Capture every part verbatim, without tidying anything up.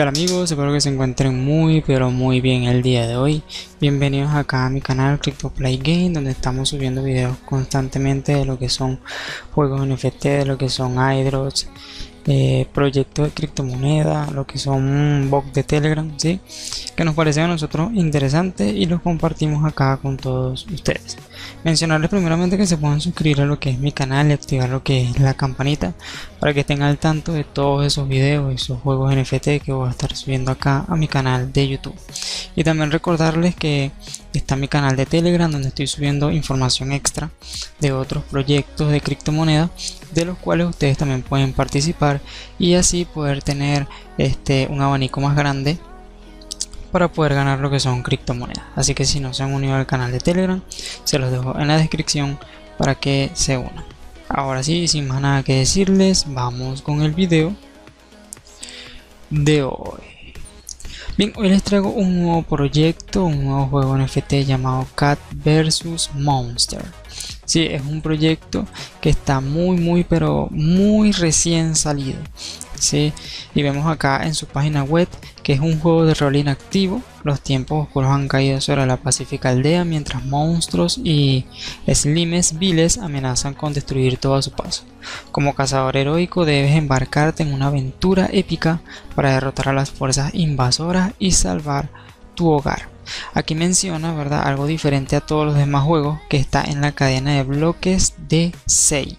tal amigos, espero que se encuentren muy pero muy bien el día de hoy. Bienvenidos acá a mi canal CryptoPlayGame, donde estamos subiendo videos constantemente de lo que son juegos N F T, de lo que son airdrops, eh, proyectos de criptomonedas, lo que son bots de Telegram, ¿sí? Que nos parecen a nosotros interesantes y los compartimos acá con todos ustedes. Mencionarles primeramente que se puedan suscribir a lo que es mi canal y activar lo que es la campanita para que estén al tanto de todos esos videos y esos juegos N F T que voy a estar subiendo acá a mi canal de YouTube. Y también recordarles que está mi canal de Telegram, donde estoy subiendo información extra de otros proyectos de criptomonedas, de los cuales ustedes también pueden participar y así poder tener este un abanico más grande para poder ganar lo que son criptomonedas. Así que si no se han unido al canal de Telegram, se los dejo en la descripción para que se unan. Ahora sí, sin más nada que decirles, vamos con el video de hoy. Bien, hoy les traigo un nuevo proyecto, un nuevo juego N F T llamado Cat versus Monster. Sí, es un proyecto que está muy muy pero muy recién salido. Sí, y vemos acá en su página web que es un juego de rol inactivo. Los tiempos oscuros han caído sobre la pacífica aldea mientras monstruos y slimes viles amenazan con destruir todo a su paso. Como cazador heroico debes embarcarte en una aventura épica para derrotar a las fuerzas invasoras y salvar tu hogar. Aquí menciona, ¿verdad?, algo diferente a todos los demás juegos, que está en la cadena de bloques de Sei.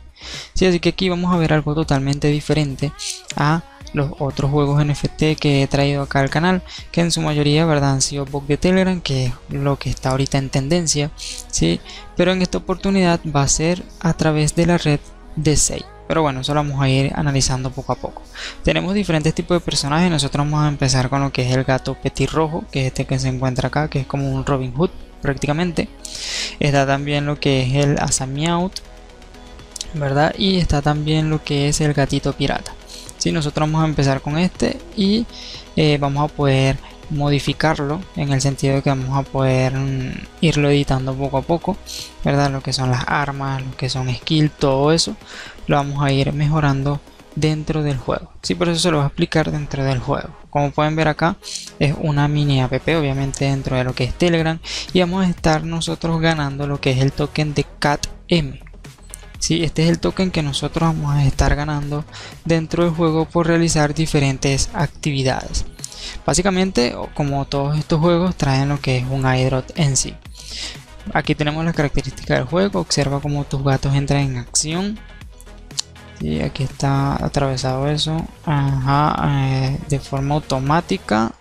Sí, así que aquí vamos a ver algo totalmente diferente a los otros juegos N F T que he traído acá al canal, que en su mayoría, ¿verdad?, han sido bots de Telegram, que es lo que está ahorita en tendencia, ¿sí? Pero en esta oportunidad va a ser a través de la red de Sei. Pero bueno, eso lo vamos a ir analizando poco a poco. Tenemos diferentes tipos de personajes. Nosotros vamos a empezar con lo que es el gato petirrojo, que es este que se encuentra acá, que es como un Robin Hood prácticamente. Está también lo que es el Asamiaut, ¿verdad? Y está también lo que es el gatito pirata. Si sí, nosotros vamos a empezar con este y eh, vamos a poder modificarlo, en el sentido de que vamos a poder mm, irlo editando poco a poco, ¿verdad? Lo que son las armas, lo que son skills, todo eso lo vamos a ir mejorando dentro del juego. Sí, por eso se lo voy a explicar dentro del juego. Como pueden ver acá, es una mini app, obviamente dentro de lo que es Telegram, y vamos a estar nosotros ganando lo que es el token de CatM. Sí, este es el token que nosotros vamos a estar ganando dentro del juego por realizar diferentes actividades. Básicamente, como todos estos juegos, traen lo que es un airdrop en sí. Aquí tenemos las características del juego. Observa cómo tus gatos entran en acción. Sí, aquí está atravesado eso. Ajá, eh, de forma automática.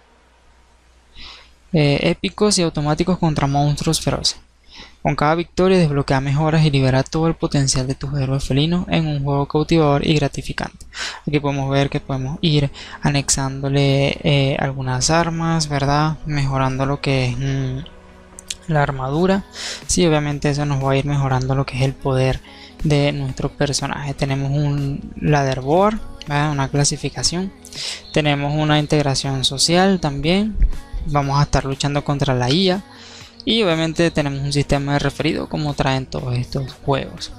Eh, épicos y automáticos contra monstruos feroces. Con cada victoria desbloquea mejoras y libera todo el potencial de tus héroes felinos en un juego cautivador y gratificante. Aquí podemos ver que podemos ir anexándole eh, algunas armas, ¿verdad? Mejorando lo que es mmm, la armadura. Sí, obviamente eso nos va a ir mejorando lo que es el poder de nuestro personaje. Tenemos un leaderboard, ¿verdad?, una clasificación. Tenemos una integración social también. Vamos a estar luchando contra la I A. Y obviamente tenemos un sistema de referido, como traen todos estos juegos.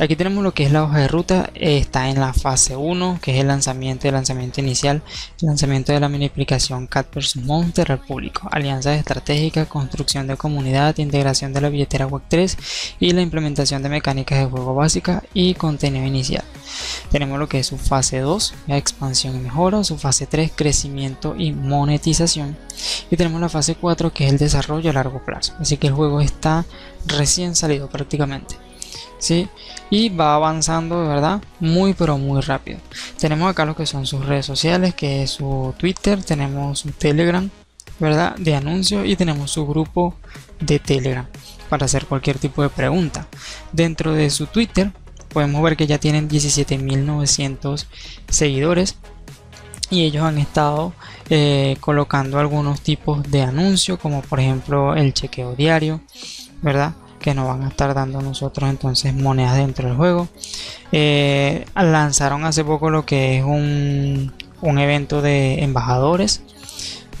Aquí tenemos lo que es la hoja de ruta. Está en la fase uno, que es el lanzamiento, el lanzamiento inicial, el lanzamiento de la mini aplicación Cat versus. Monster al público, alianzas estratégicas, construcción de comunidad, integración de la billetera web tres y la implementación de mecánicas de juego básicas y contenido inicial. Tenemos lo que es su fase dos, la expansión y mejora, su fase tres, crecimiento y monetización, y tenemos la fase cuatro, que es el desarrollo a largo plazo. Así que el juego está recién salido prácticamente. ¿Sí? Y va avanzando, de verdad, muy pero muy rápido. Tenemos acá lo que son sus redes sociales, que es su Twitter, tenemos su Telegram, ¿verdad?, de anuncios, y tenemos su grupo de Telegram para hacer cualquier tipo de pregunta. Dentro de su Twitter podemos ver que ya tienen diecisiete mil novecientos seguidores. Y ellos han estado eh, colocando algunos tipos de anuncios, como por ejemplo el chequeo diario, ¿verdad?, que nos van a estar dando nosotros entonces monedas dentro del juego. Eh, lanzaron hace poco lo que es un, un evento de embajadores,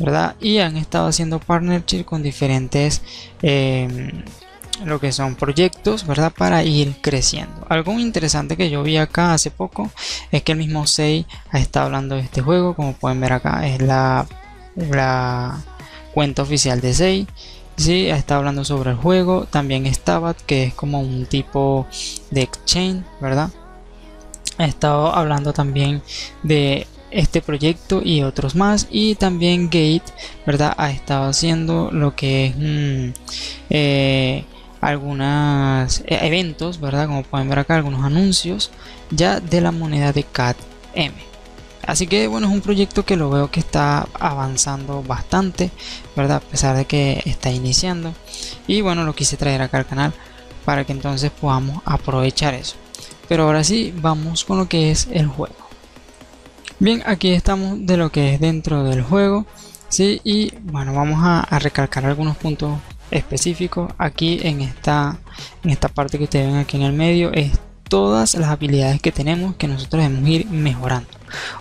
¿verdad?, y han estado haciendo partnership con diferentes eh, lo que son proyectos, ¿verdad? Para ir creciendo. Algo interesante que yo vi acá hace poco es que el mismo Sei ha estado hablando de este juego. Como pueden ver acá es la, la cuenta oficial de Sei. Sí, está hablando sobre el juego. También Stabat, que es como un tipo de exchange, ¿verdad? Ha estado hablando también de este proyecto y otros más. Y también Gate, ¿verdad? Ha estado haciendo lo que es mmm, eh, algunos eventos, ¿verdad? Como pueden ver acá, algunos anuncios ya de la moneda de Cat M. Así que bueno, es un proyecto que lo veo que está avanzando bastante, ¿verdad? A pesar de que está iniciando. Y bueno, lo quise traer acá al canal para que entonces podamos aprovechar eso. Pero ahora sí, vamos con lo que es el juego. Bien, aquí estamos de lo que es dentro del juego, ¿sí? Y bueno, vamos a, a recalcar algunos puntos específicos. Aquí en esta, en esta parte que ustedes ven aquí en el medio es todas las habilidades que tenemos que nosotros debemos ir mejorando.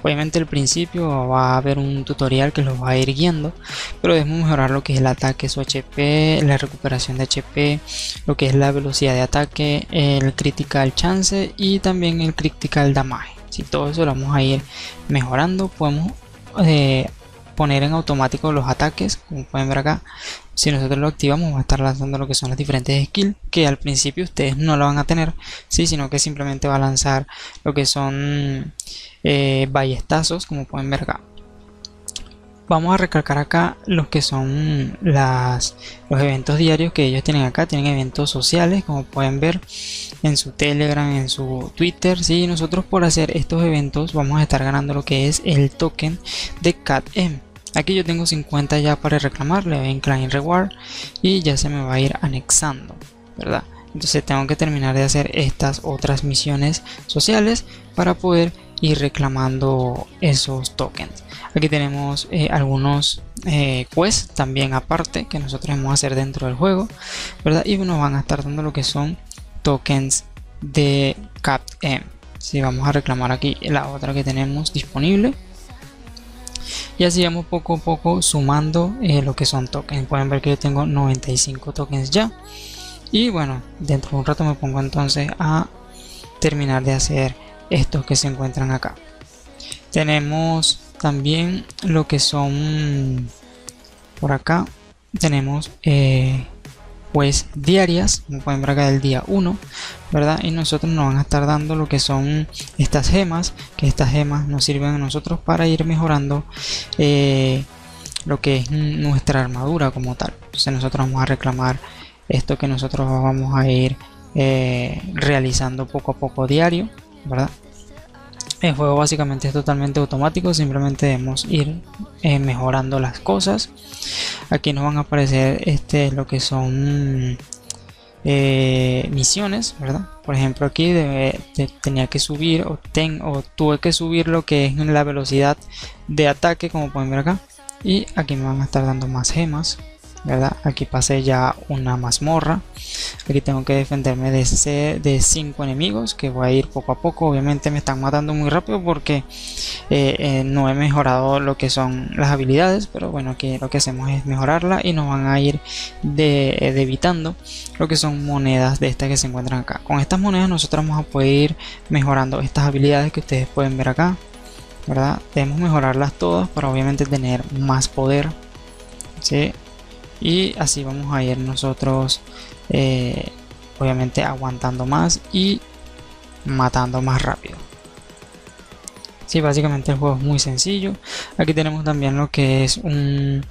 Obviamente al principio va a haber un tutorial que los va a ir guiando, pero debemos mejorar lo que es el ataque, su H P, la recuperación de H P, lo que es la velocidad de ataque, el critical chance y también el critical damage. Si todo eso lo vamos a ir mejorando, podemos eh, poner en automático los ataques, como pueden ver acá. Si nosotros lo activamos, va a estar lanzando lo que son las diferentes skills, que al principio ustedes no lo van a tener, ¿sí? Sino que simplemente va a lanzar lo que son eh, ballestazos, como pueden ver acá. Vamos a recalcar acá los que son las, los eventos diarios que ellos tienen acá. Tienen eventos sociales, como pueden ver en su Telegram, en su Twitter. ¿Sí? Nosotros por hacer estos eventos vamos a estar ganando lo que es el token de Cat M. Aquí yo tengo cincuenta ya para reclamar, le doy en Client Reward y ya se me va a ir anexando, ¿verdad? Entonces tengo que terminar de hacer estas otras misiones sociales para poder ir reclamando esos tokens. Aquí tenemos eh, algunos eh, quests también aparte que nosotros vamos a hacer dentro del juego, ¿verdad? Y nos van a estar dando lo que son tokens de Cat M. Si sí, vamos a reclamar aquí la otra que tenemos disponible. Y así vamos poco a poco sumando eh, lo que son tokens. Pueden ver que yo tengo noventa y cinco tokens ya. Y bueno, dentro de un rato me pongo entonces a terminar de hacer estos que se encuentran acá. Tenemos también lo que son por acá. Tenemos eh, pues diarias, como pueden ver acá del día uno, ¿verdad? Y nosotros nos van a estar dando lo que son estas gemas, que estas gemas nos sirven a nosotros para ir mejorando eh, lo que es nuestra armadura como tal. Entonces nosotros vamos a reclamar esto que nosotros vamos a ir eh, realizando poco a poco diario, ¿verdad? El juego básicamente es totalmente automático, simplemente debemos ir eh, mejorando las cosas. Aquí nos van a aparecer este, lo que son eh, misiones, ¿verdad? Por ejemplo, aquí de, de, tenía que subir o, ten, o tuve que subir lo que es la velocidad de ataque, como pueden ver acá. Y aquí me van a estar dando más gemas, ¿verdad? Aquí pasé ya una mazmorra. Aquí tengo que defenderme de cinco enemigos que voy a ir poco a poco. Obviamente me están matando muy rápido porque eh, eh, no he mejorado lo que son las habilidades, pero bueno, aquí lo que hacemos es mejorarla y nos van a ir de, eh, debitando lo que son monedas de estas que se encuentran acá. Con estas monedas nosotros vamos a poder ir mejorando estas habilidades que ustedes pueden ver acá, ¿verdad? Debemos mejorarlas todas para obviamente tener más poder, ¿sí? Y así vamos a ir nosotros eh, obviamente aguantando más y matando más rápido. Sí, básicamente el juego es muy sencillo. Aquí tenemos también lo que es un,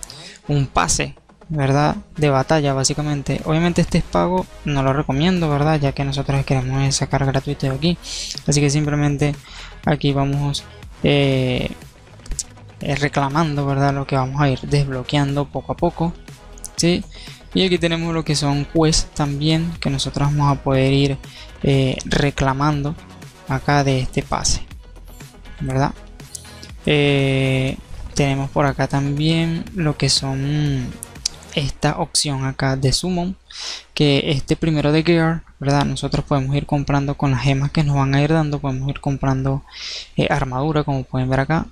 un pase, ¿verdad? De batalla básicamente. Obviamente este es pago, no lo recomiendo, ¿verdad? Ya que nosotros queremos sacar gratuito de aquí. Así que simplemente aquí vamos eh, reclamando, ¿verdad? Lo que vamos a ir desbloqueando poco a poco. ¿Sí? Y aquí tenemos lo que son quests también que nosotros vamos a poder ir eh, reclamando acá de este pase, ¿verdad? Eh, tenemos por acá también lo que son esta opción acá de summon, que este primero de gear, ¿verdad? Nosotros podemos ir comprando con las gemas que nos van a ir dando, podemos ir comprando eh, armadura, como pueden ver acá.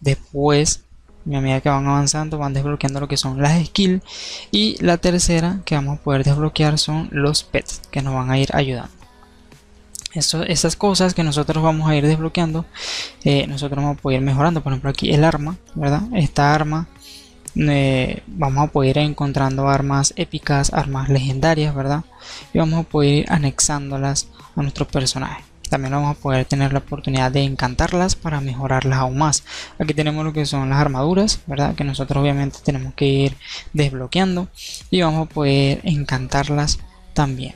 Después Y a medida que van avanzando van desbloqueando lo que son las skills. Y la tercera que vamos a poder desbloquear son los pets, que nos van a ir ayudando. Eso, esas cosas que nosotros vamos a ir desbloqueando, eh, nosotros vamos a poder ir mejorando. Por ejemplo, aquí el arma, ¿verdad? Esta arma, eh, vamos a poder ir encontrando armas épicas, armas legendarias, ¿verdad? Y vamos a poder ir anexándolas a nuestro personaje. También vamos a poder tener la oportunidad de encantarlas para mejorarlas aún más. Aquí tenemos lo que son las armaduras, ¿verdad? Que nosotros obviamente tenemos que ir desbloqueando. Y vamos a poder encantarlas también.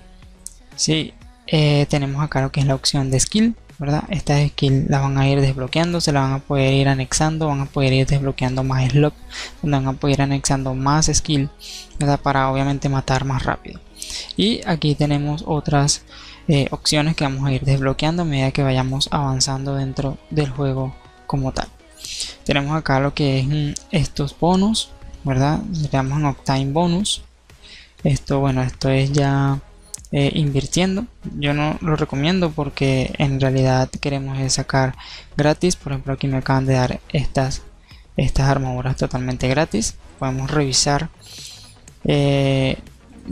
Sí, eh, tenemos acá lo que es la opción de skill, ¿verdad? Estas skills las van a ir desbloqueando, se las van a poder ir anexando, van a poder ir desbloqueando más slots, donde van a poder ir anexando más skill, ¿verdad? Para obviamente matar más rápido. Y aquí tenemos otras Eh, opciones que vamos a ir desbloqueando a medida que vayamos avanzando dentro del juego como tal. Tenemos acá lo que es mm, estos bonus, ¿verdad? Le damos en Octane Bonus. Esto, bueno, esto es ya eh, invirtiendo. Yo no lo recomiendo porque en realidad queremos sacar gratis. Por ejemplo, aquí me acaban de dar estas, estas armaduras totalmente gratis. Podemos revisar eh,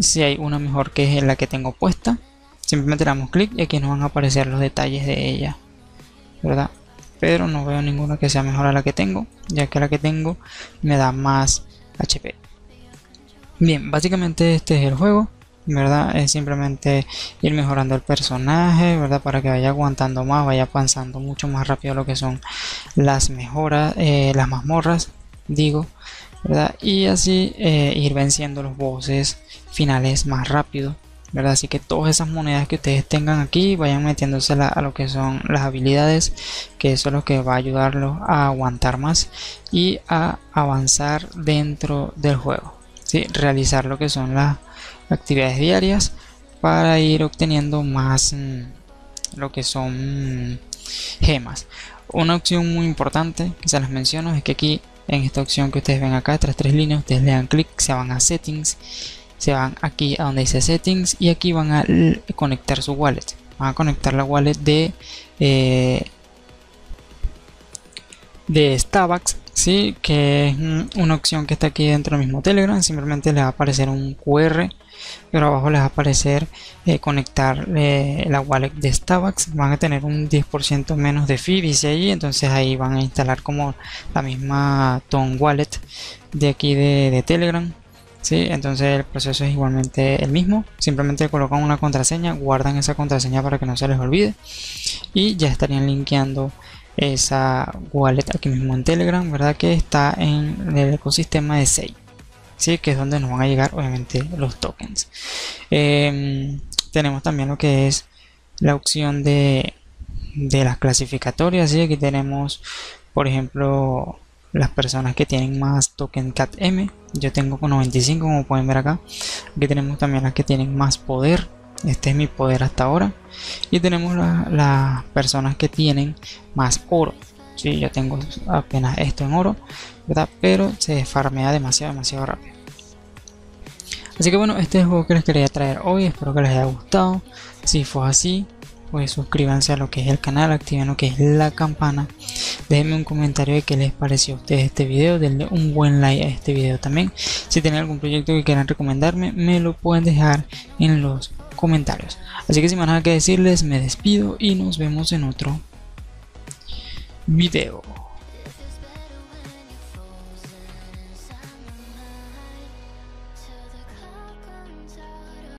si hay una mejor que es la que tengo puesta. Simplemente le damos clic y aquí nos van a aparecer los detalles de ella, ¿verdad? Pero no veo ninguna que sea mejor a la que tengo, ya que la que tengo me da más H P. Bien, básicamente este es el juego, ¿verdad? Es simplemente ir mejorando el personaje, ¿verdad? Para que vaya aguantando más, vaya avanzando mucho más rápido lo que son las mejoras, eh, las mazmorras, digo, ¿verdad? Y así eh, ir venciendo los bosses finales más rápido, ¿verdad? Así que todas esas monedas que ustedes tengan aquí vayan metiéndosela a lo que son las habilidades, que eso es lo que va a ayudarlos a aguantar más y a avanzar dentro del juego, ¿sí? Realizar lo que son las actividades diarias para ir obteniendo más mmm, lo que son mmm, gemas. Una opción muy importante que se las menciono es que aquí en esta opción que ustedes ven acá tras tres líneas, ustedes le dan clic, se van a settings, se van aquí a donde dice settings y aquí van a conectar su wallet, van a conectar la wallet de eh, de Starbucks, ¿sí? Que es una opción que está aquí dentro del mismo Telegram. Simplemente les va a aparecer un Q R, pero abajo les va a aparecer eh, conectar eh, la wallet de Starbucks. Van a tener un diez por ciento menos de fee, dice ahí. Entonces ahí van a instalar como la misma Ton Wallet de aquí de, de Telegram. Sí, entonces el proceso es igualmente el mismo, simplemente colocan una contraseña, guardan esa contraseña para que no se les olvide y ya estarían linkeando esa wallet aquí mismo en Telegram, ¿verdad? Que está en el ecosistema de Sei, ¿sí? Que es donde nos van a llegar obviamente los tokens. Eh, tenemos también lo que es la opción de, de las clasificatorias, ¿sí? Aquí tenemos por ejemplo las personas que tienen más token Cat M, yo tengo con noventa y cinco como pueden ver acá. Aquí tenemos también las que tienen más poder, este es mi poder hasta ahora. Y tenemos las la personas que tienen más oro, sí, yo tengo apenas esto en oro, ¿verdad? Pero se farmea demasiado, demasiado rápido. Así que bueno, este es el juego que les quería traer hoy, espero que les haya gustado. Si fue así, pues suscríbanse a lo que es el canal, activen lo que es la campana. Déjenme un comentario de qué les pareció a ustedes este video, denle un buen like a este video también. Si tienen algún proyecto que quieran recomendarme, me lo pueden dejar en los comentarios. Así que sin más nada que decirles, me despido y nos vemos en otro video.